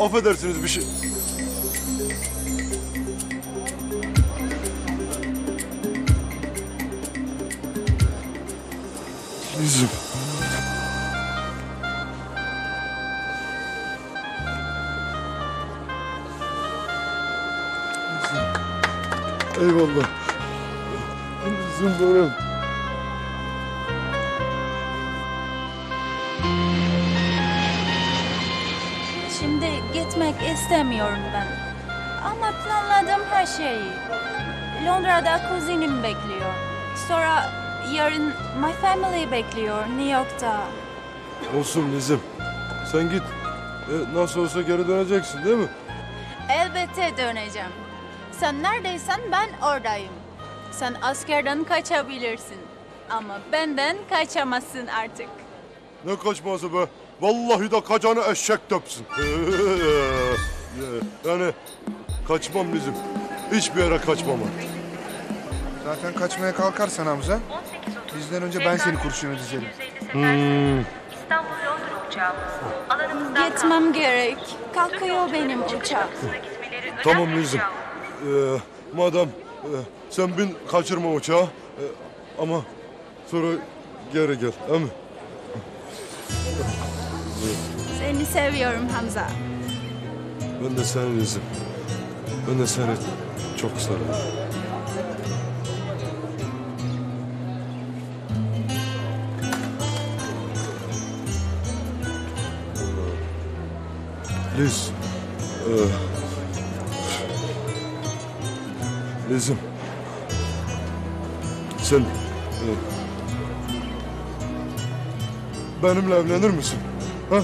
affedersiniz bir şey. Denizim. Eyvallah. Denizim böyle. Gitmek istemiyorum ben. Ama planladığım her şeyi. Londra'da kuzenim bekliyor. Sonra yarın my family bekliyor New York'ta. Olsun Nizim. Sen git. Nasıl olsa geri döneceksin değil mi? Elbette döneceğim. Sen neredeysen ben oradayım. Sen askerden kaçabilirsin. Ama benden kaçamazsın artık. Ne kaçması be? Vallahi de kaçanı eşek döpsün. Yani kaçmam bizim. Hiçbir yere kaçmam. Zaten kaçmaya kalkarsan Hamza, bizden önce ben seni kurşuna dizerim. Gitmem gerek. Kalkıyor benim uçak. Tamam bizim. Madem sen bin kaçırma uçağı. Ama sonra geri gel. Değil mi? Seni seviyorum Hamza. Ben de seni Nizim. Ben de seni çok seviyorum. Liz. Lizim. Sen... benimle evlenir misin? Ha?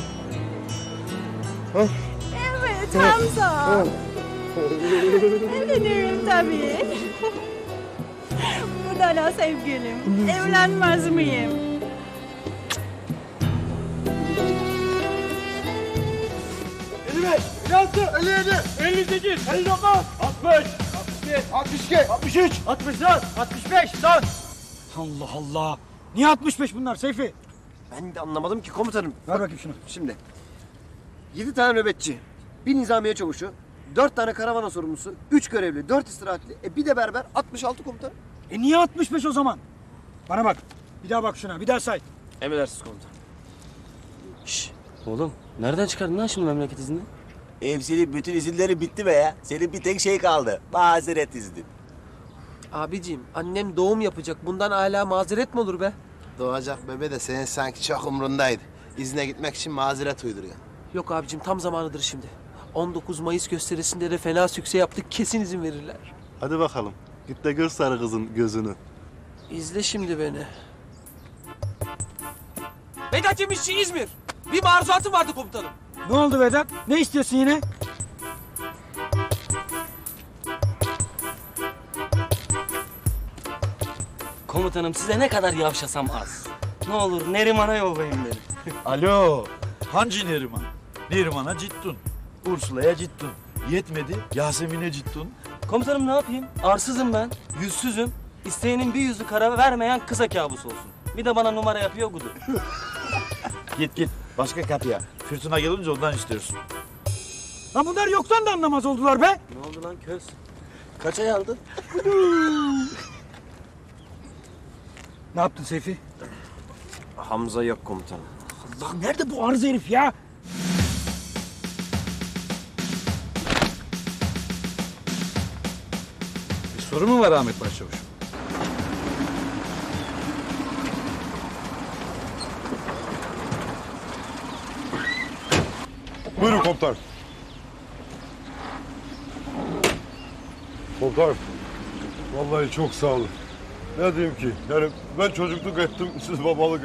Ha? Evet Hamza. Evlenirim tabii. Bu da la sevgilim. Evlenmez miyim? Elime, elime, elime, 58, 59, 60, 62, 63, 64, 65, lan. Allah Allah. Niye 65 bunlar Seyfi? Ben de anlamadım ki komutanım. Ver bakayım şunu. Şimdi 7 tane nöbetçi, 1 nizamiye çavuşu, 4 tane karavana sorumlusu, 3 görevli, 4 istirahatli, bir de berber, 66 komutanım. E niye 65 o zaman? Bana bak, bir daha bak şuna, bir daha say. Emredersiniz komutanım. Şşş, oğlum nereden çıkardın lan şimdi memleket izni? Hepsinin bütün izinleri bitti be ya. Senin bir tek şey kaldı, mazeret izni. Abiciğim, annem doğum yapacak, bundan hala mazeret mi olur be? Doğacak bebe de senin sanki çok umrundaydı. İzne gitmek için mazeret uyduruyor. Yok abicim, tam zamanıdır şimdi. 19 Mayıs gösterisinde de fena sükse yaptık, kesin izin verirler. Hadi bakalım, git de gör sarı kızın gözünü. İzle şimdi beni. Vedat Yemişçi İzmir. Bir maruzatım vardı komutanım. Ne oldu Vedat? Ne istiyorsun yine? Komutanım size ne kadar yavşasam az. Ne olur Neriman'a yollayın beni. Alo, hangi Neriman? Neriman'a ciddun, Ursula'ya ciddun. Yetmedi, Yasemin'e ciddun. Komutanım ne yapayım? Arsızım ben, yüzsüzüm. İsteyenin bir yüzü kara vermeyen kıza kabus olsun. Bir de bana numara yapıyor gudu. Git git, başka kapıya. Fırtına gelince ondan istiyorsun. Lan bunlar yoktan da anlamaz oldular be. Ne oldu lan köz? Kaç ay aldın? Ne yaptın Seyfi? Hamza yok komutanım. Allah nerede bu arıza herif ya? Bir soru mu var Ahmet Başçavuş'um? Buyurun komutanım. Komutanım, vallahi çok sağ olun. Ne diyeyim ki? Yani ben çocukluk ettim, siz babalık ettiniz.